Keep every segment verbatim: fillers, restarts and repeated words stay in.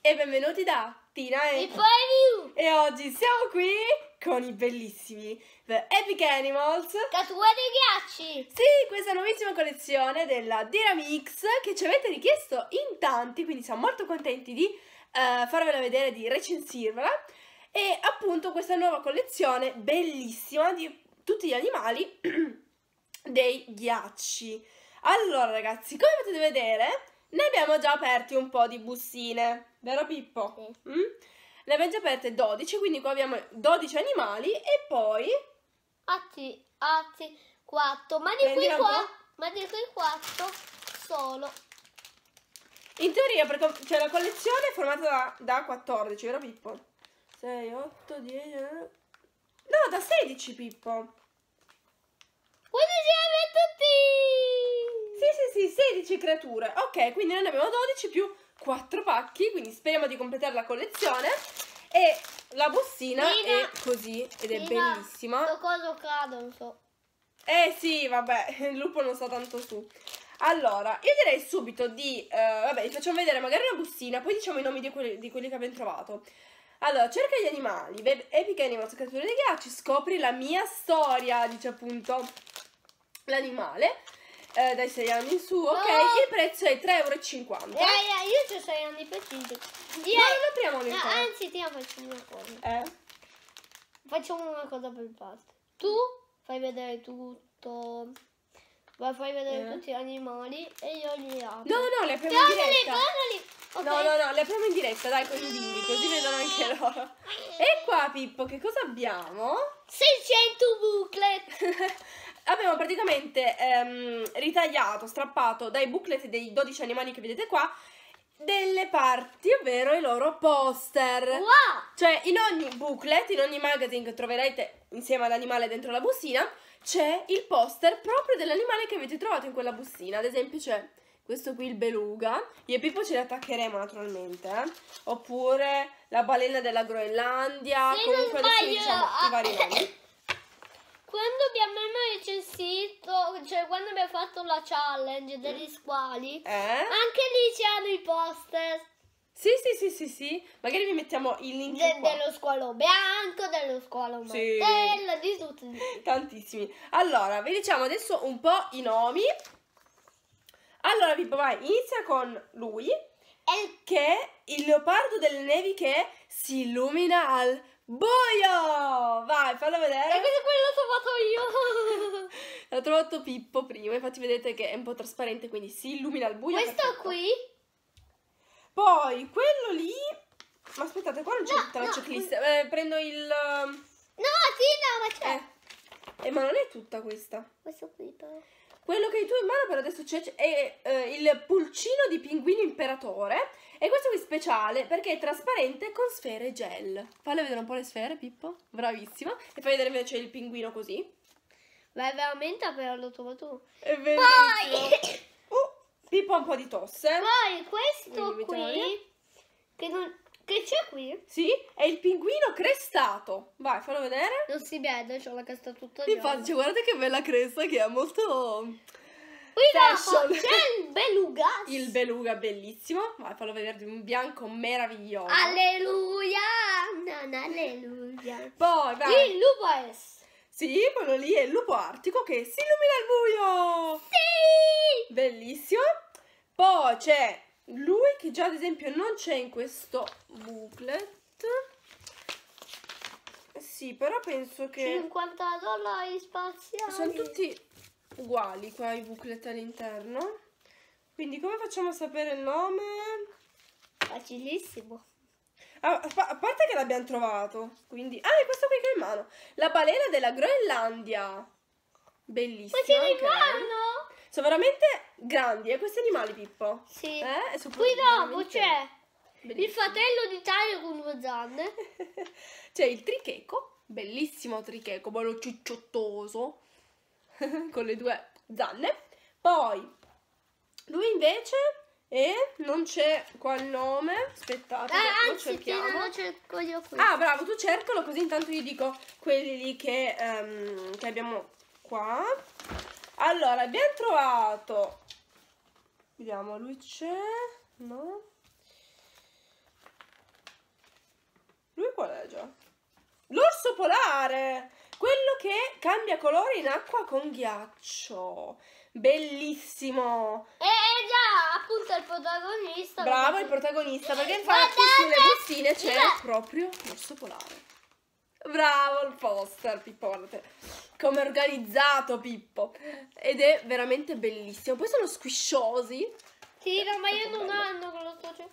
e benvenuti da Tina e Pippo Review! E oggi siamo qui con i bellissimi The Epic Animals Creature dei Ghiacci! Sì, questa nuovissima collezione della Diramix che ci avete richiesto in tanti, quindi siamo molto contenti di uh, farvela vedere, di recensirvela. E appunto questa nuova collezione bellissima di tutti gli animali dei ghiacci. Allora ragazzi, come potete vedere, ne abbiamo già aperti un po' di bustine, vero Pippo? Sì. Mm? Ne abbiamo già aperte dodici, quindi qua abbiamo dodici animali e poi... Atti, atti, quattro, ma di quei quattro solo. In teoria, perché cioè, la collezione è formata da, da quattordici, vero Pippo? sei, otto, dieci... No, da sedici Pippo. Quindi tutti! Sì, sì, sì, sedici creature. Ok, quindi noi ne abbiamo dodici più quattro pacchi, quindi speriamo di completare la collezione. E la bustina Nina, è così, ed Nina, è bellissima. Sto coso cade, non so. Eh sì, vabbè, il lupo non sta tanto su. Allora, io direi subito di... Uh, vabbè, vi facciamo vedere magari una bustina, poi diciamo i nomi di quelli, di quelli che abbiamo trovato. Allora, cerca gli animali, Epic Animals, creature dei ghiacci, scopri la mia storia, dice appunto... l'animale, eh, dai sei anni in su, no. Ok, il prezzo è tre e cinquanta euro. Eh, io ho sei anni precisi. Io... No, non apriamo le cose. No, anzi, ti faccio una cosa. Eh? Facciamo una cosa per parte. Tu fai vedere tutto, vai fai vedere eh. tutti gli animali e io li apro. No, no, le apriamo in diretta. Okay. No, no, no, le apriamo in diretta, dai, con i bimbi, così vedono anche loro. E qua, Pippo, che cosa abbiamo? seicento booklet. Abbiamo praticamente ehm, ritagliato, strappato dai booklet dei dodici animali che vedete qua delle parti, ovvero i loro poster. Wow! Cioè in ogni booklet, in ogni magazine che troverete insieme all'animale dentro la bustina c'è il poster proprio dell'animale che avete trovato in quella bustina. Ad esempio c'è questo qui, il beluga. Io e Pippo ce ne attaccheremo naturalmente, eh? Oppure la balena della Groenlandia. Se comunque non sbaglio, adesso diciamo i vari nomi. Quando abbiamo recensito, cioè quando abbiamo fatto la challenge degli squali, eh? Anche lì c'erano i poster. Sì, sì, sì, sì, sì. Magari vi mettiamo il link De, qua. Dello squalo bianco, dello squalo sì. martello, di tutti. Tantissimi. Allora, vi diciamo adesso un po' i nomi. Allora, Pippo, vai, inizia con lui. E che è il leopardo delle nevi che si illumina al... buio! Vai, fallo vedere. E questo quello l'ho trovato io. L'ho trovato Pippo prima, infatti vedete che è un po' trasparente, quindi si illumina al buio. Questo perfetto. Qui. Poi quello lì. Ma aspettate, qua non c'è no, tutta no. la checklist. Eh, prendo il... No, sì, no, ma c'è. Eh. eh, ma non è tutta questa. Questo qui però. Quello che hai tu in mano per adesso c'è è eh, il pulcino di pinguino imperatore. E questo qui è speciale perché è trasparente con sfere gel. Fallo vedere un po' le sfere, Pippo. Bravissima. E fai vedere invece il pinguino così. Beh, veramente appena l'ho trovato. È bellissimo. Poi... Uh, Pippo ha un po' di tosse. Poi questo Quindi, qui, che, non... che c'è qui? Sì, è il pinguino crestato. Vai, fallo vedere. Non si vede, c'ho la cresta tutta gialla. Infatti, guarda che bella cresta che è molto... Qui c'è il beluga. Il beluga bellissimo. Vai, fallo vedere, di un bianco meraviglioso. Alleluia! Non alleluia. Poi vai. Il lupo è... Sì, quello lì è il lupo artico che si illumina al buio. Sì! Bellissimo. Poi c'è lui che già ad esempio non c'è in questo booklet. Sì, però penso che... cinquanta dollari spaziali. Sono tutti... uguali qua i booklet all'interno, quindi come facciamo a sapere il nome? Facilissimo. Ah, a parte che l'abbiamo trovato, quindi ah, è questo qui che ho in mano, la balena della Groenlandia, bellissima. Ma ce l'hai in mano? Sono veramente grandi, eh, questi animali, Pippo? Sì. Eh? Qui dopo c'è il fratello di Taglio con due zanne. C'è il tricheco, bellissimo tricheco, bello cicciottoso. Con le due zanne. Poi lui invece e non c'è qua il nome, aspettate, eh, anzi, lo cerchiamo. Lo cerco io qui. Ah, bravo, tu cercalo così intanto io dico quelli lì che, um, che abbiamo qua. Allora, abbiamo trovato, vediamo, lui c'è, no? qual è già? L'orso polare! Quello che cambia colore in acqua con ghiaccio. Bellissimo! E già, appunto, il protagonista. Bravo, il protagonista, perché infatti sulle bustine c'è proprio l'orso polare. Bravo il poster, Pippo. Come organizzato, Pippo. Ed è veramente bellissimo. Poi sono squisciosi. Sì, no, ma io non ando con lo sto cercando.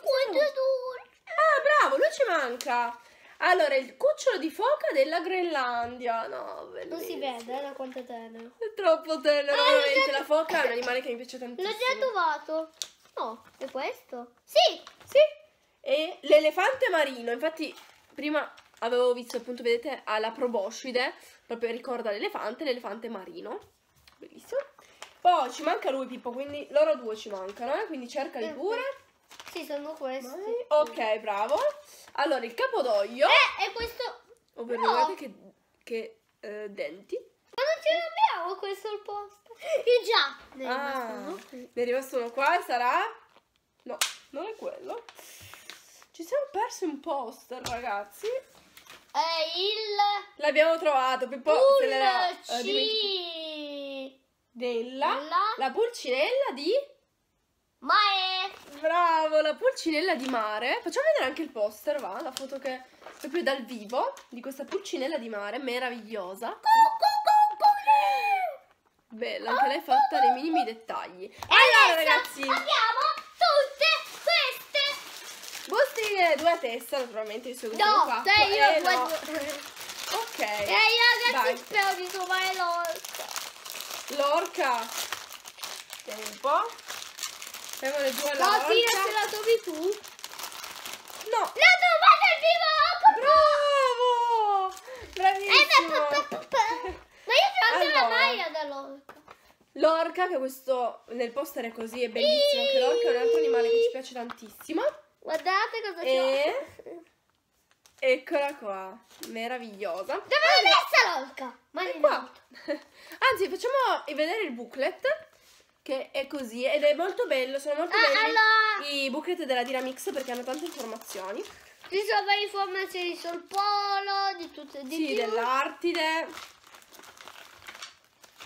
Quanto è dolce! Ah, bravo, lui ci manca. Allora, il cucciolo di foca della Groenlandia. No, bellissimo. Non si vede, da quanto è tenero. È troppo tenero, ah, veramente. La foca è un animale che mi piace tantissimo. L'ho già trovato. No, è questo? Sì, sì. E l'elefante marino, infatti prima avevo visto, appunto, vedete, ha la proboscide, proprio ricorda l'elefante, l'elefante marino. Bellissimo. Poi ci manca lui, Pippo, quindi loro due ci mancano, eh? Quindi cercali pure. Sì, sono questi. Vai. Ok, bravo. Allora, il capodoglio. Eh, è questo. Ovvero, no, guardate che, che eh, denti. Ma non ce l'abbiamo questo il posto. E già. Ne è ah, rimasto uno. Ne è rimasto uno qua, sarà? No, non è quello. Ci siamo persi un poster, ragazzi. È il... L'abbiamo trovato, Pippo. Pulci... Eh, della... La... la pulcinella di... Mare. Bravo, la pulcinella di mare. Facciamo vedere anche il poster, va? La foto che è proprio dal vivo di questa pulcinella di mare, meravigliosa. Cucu, bella, anche lei è fatta nei minimi dettagli. E allora, ragazzi, abbiamo tutte queste bustine, due a testa, naturalmente. Io seguo no, qua. Sei io eh, no. Ok. E eh, ragazzi, spero di trovare l'orca. L'orca. Vediamo un po'. Avevo le due alla volta. No, Tina, se la trovi tu? No. L'ho trovata il primo occhio. Bravo. Bravissimo. Eh, ma io ce l'ho la maglia dall'orca. L'orca, che questo nel poster è così, è bellissimo. Anche l'orca è un altro animale che ci piace tantissimo. Guardate cosa c'è. E... Eccola qua. Meravigliosa. Dove l'hai messa l'orca? Ma è qua. Anzi, facciamo vedere il booklet. Che è così, ed è molto bello, sono molto ah, belli allora... i booklet della Diramix, perché hanno tante informazioni. Ci sono varie informazioni sul polo, di tutte di sì, più. dell'Artide.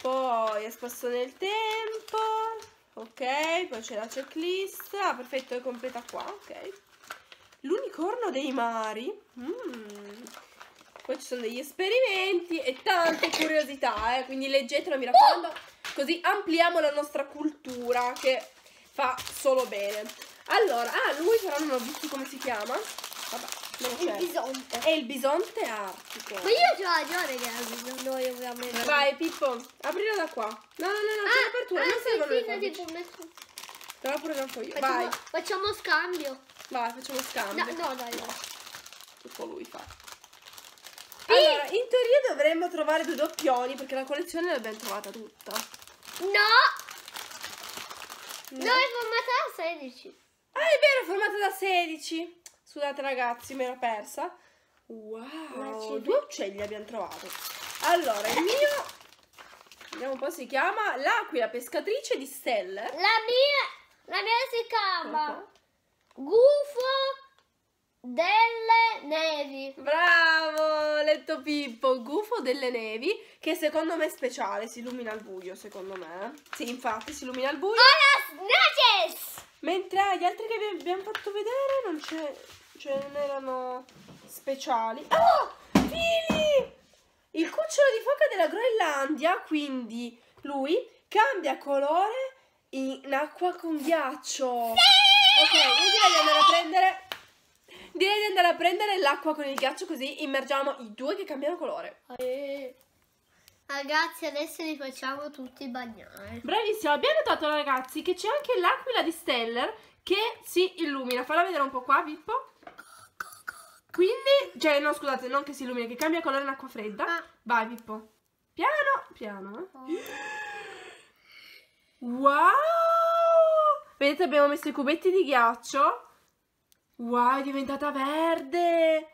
Poi è spasso nel tempo. Ok, poi c'è la checklist. Ah, perfetto, è completa qua, ok. L'unicorno dei mari. Mm. Poi ci sono degli esperimenti e tante curiosità, eh, quindi leggetelo, mi raccomando. Uh! Così ampliamo la nostra cultura, che fa solo bene. Allora, ah, lui però non ho visto come si chiama. Vabbè, non c'è. Il bisonte. È il bisonte artico. Ma io ce l'ho già, ragazzi. No, io veramente... Vai, Pippo, aprilo da qua. No, no, no, no, ah, c'è l'apertura. Ah, non servono le condici. Però pure non fo' io. Vai. Facciamo scambio. Vai, facciamo scambio. No, no, dai, no. Tutto lui fa. Allora, in teoria dovremmo trovare due doppioni, perché la collezione l'abbiamo trovata tutta. No! No, no, è formata da sedici. Ah, è vero, è formata da sedici. Scusate, ragazzi, me l'ho persa. Wow, due uccelli abbiamo trovato. Allora, il mio... Vediamo un po', si chiama L'aquila pescatrice di stelle. La mia... La mia si chiama... Gufo... delle nevi. Bravo, letto Pippo. Gufo delle nevi, che secondo me è speciale, si illumina al buio, secondo me. Sì, infatti si illumina al buio. Buenas noches. Mentre gli altri che vi abbiamo fatto vedere non c'è, cioè non erano speciali. Oh, figli! Il cucciolo di foca della Groenlandia, quindi lui cambia colore in acqua con ghiaccio. Sì! Ok, io direi di andare a prendere Direi di andare a prendere l'acqua con il ghiaccio, così immergiamo i due che cambiano colore. Eh, ragazzi, adesso li facciamo tutti bagnare. Bravissimo, abbiamo notato, ragazzi, che c'è anche l'aquila di Steller che si illumina. Falla vedere un po' qua, Pippo. Quindi, cioè no, scusate, non che si illumina, che cambia colore in acqua fredda. Ah. Vai, Pippo. Piano, piano. Eh. Oh. Wow! Vedete, abbiamo messo i cubetti di ghiaccio. Wow, è diventata verde!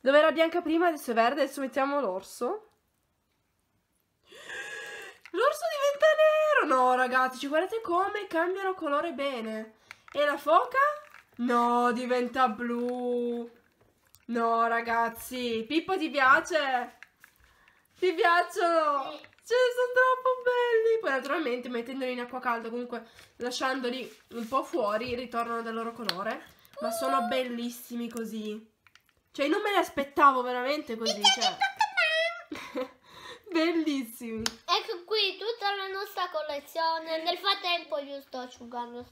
Dove era bianca prima, adesso è verde. Adesso mettiamo l'orso. L'orso diventa nero! No, ragazzi, guardate come cambiano colore bene. E la foca? No, diventa blu. No, ragazzi, Pippo ti piace? Ti piacciono? Sì. Ce ne sono troppo belli! Poi naturalmente mettendoli in acqua calda, comunque lasciandoli un po' fuori, ritornano del loro colore. Ma sono bellissimi così. Cioè, non me li aspettavo veramente così. Cioè. Bellissimi. Ecco qui tutta la nostra collezione. Nel frattempo io sto asciugando.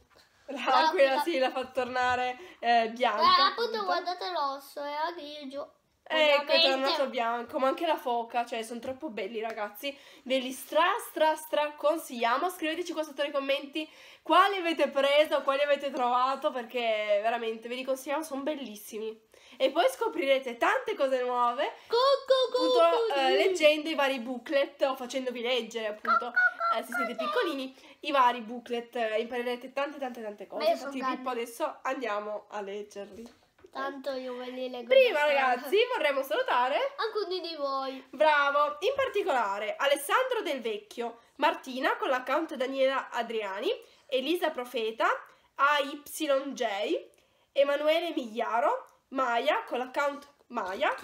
L'aquila si sì, la fa tornare eh, bianca. Eh, appunto, guardate l'osso, era grigio. Ecco, è tornato bianco, ma anche la foca, cioè sono troppo belli, ragazzi. Ve li stra stra stra consigliamo. Scriveteci qua sotto nei commenti quali avete preso, quali avete trovato, perché veramente ve li consigliamo, sono bellissimi. E poi scoprirete tante cose nuove, appunto, eh, leggendo i vari booklet o facendovi leggere, appunto, eh, se siete piccolini, i vari booklet, eh, imparerete tante tante tante cose. Infatti Pippo adesso andiamo a leggerli. Tanto io ve li leggo. Prima ragazzi vorremmo salutare alcuni di voi. Bravo, in particolare Alessandro Del Vecchio, Martina con l'account Daniela Adriani, Elisa Profeta, A Y J, Emanuele Migliaro, Maya con l'account Maya,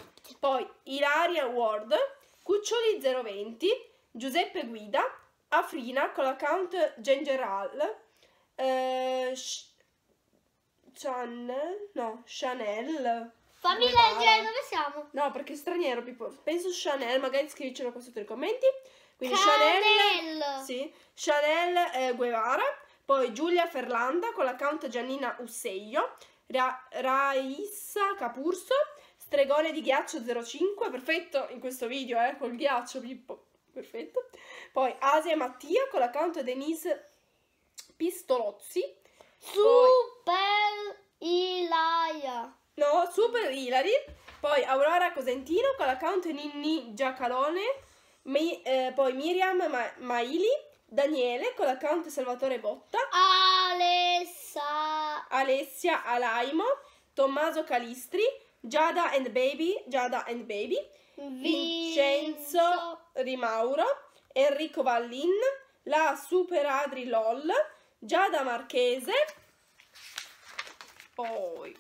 poi Ilaria Ward, Cuccioli zero venti, Giuseppe Guida, Afrina con l'account Gengeral, eh, Chanel, no, Chanel. Fammi leggere dove siamo. No, perché è straniero, Pippo. Penso Chanel, magari scrivicelo qua sotto nei commenti. Quindi Chanel, Chanel, sì, Chanel eh, Guevara. Poi Giulia Ferlanda con l'account Giannina Usseio, Ra Raissa Capurso, Stregone di Ghiaccio zero cinque, perfetto in questo video, eh, col ghiaccio, Pippo, perfetto. Poi Asia Mattia con l'account Denise Pistolozzi. Super Ilaria. No, Super Ilari. Poi Aurora Cosentino con l'account Ninni Giacalone, Mi, eh, poi Miriam Ma Maili, Daniele con l'account Salvatore Botta, Alessa, Alessia Alaimo, Tommaso Calistri, Giada and Baby, Giada and Baby, Vincenzo Rimauro, Enrico Vallin, la Super Adri LOL, Giada Marchese, poi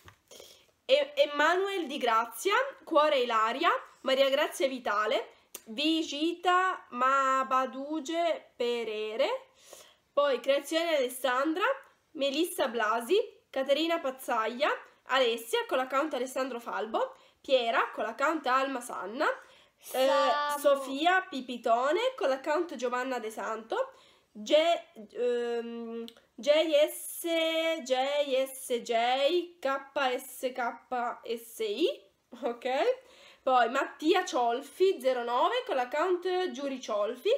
e Emanuel Di Grazia, Cuore Ilaria, Maria Grazia Vitale, Vigita Mabaduge Perere, poi Creazione Alessandra, Melissa Blasi, Caterina Pazzaglia, Alessia con l'account Alessandro Falbo, Piera con l'account Alma Sanna, eh, Sofia Pipitone con l'account Giovanna De Santo, J S J S J K S K S I, ok? Poi Mattia Ciolfi zero nove con l'account Giuri Ciolfi,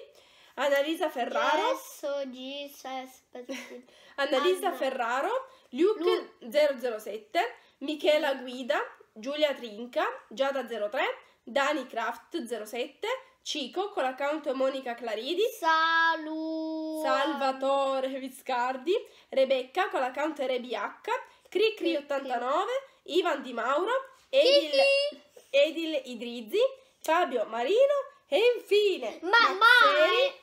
Annalisa Ferraro, Annalisa Ferraro, Luke zero zero sette, Michela Guida, Giulia Trinca, Giada zero tre, Dani Craft zero sette, Cico con l'account Monica Claridi, Salu, Salvatore Viscardi, Rebecca con l'account Rebh, Cricri ottantanove, Ivan Di Mauro, Edil, Edil Idrizzi, Fabio Marino e infine Ma Maxeri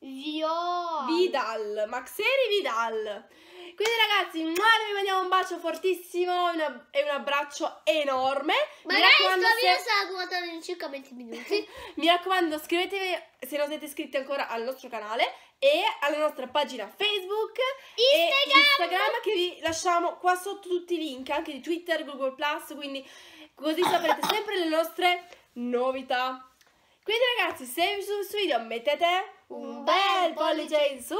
Vio. Vidal, Maxeri Vidal. Quindi ragazzi, noi vi mandiamo un bacio fortissimo una, e un abbraccio enorme. Magari questo video sarà durato in circa venti minuti. Mi raccomando, iscrivetevi se non siete iscritti ancora al nostro canale e alla nostra pagina Facebook, Instagram, e Instagram, che vi lasciamo qua sotto tutti i link, anche di Twitter, Google plus, quindi così saprete sempre le nostre novità. Quindi ragazzi, se vi sono questo video mettete un, un bel pollice in su.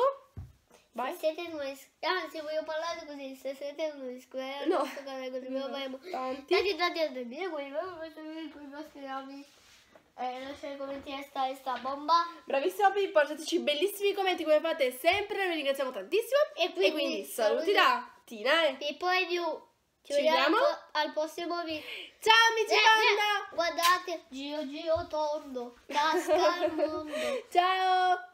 Vai. Se siete noi, anzi voglio parlare così, se siete noi iscrivetevi al nostro canale, così ve lo faremo tanti tanti a dormire, quindi voi facciamo con i vostri amici e lasciate i commenti e stare sta bomba. Bravissimo Pippo, lasciateci bellissimi commenti come fate sempre, vi ringraziamo tantissimo e quindi, e quindi saluti da Tina e Pippo e Diu. Ci, Ci vediamo al prossimo video. Ciao amici banda! Guardate, giro giro tondo, casca al mondo. Ciao!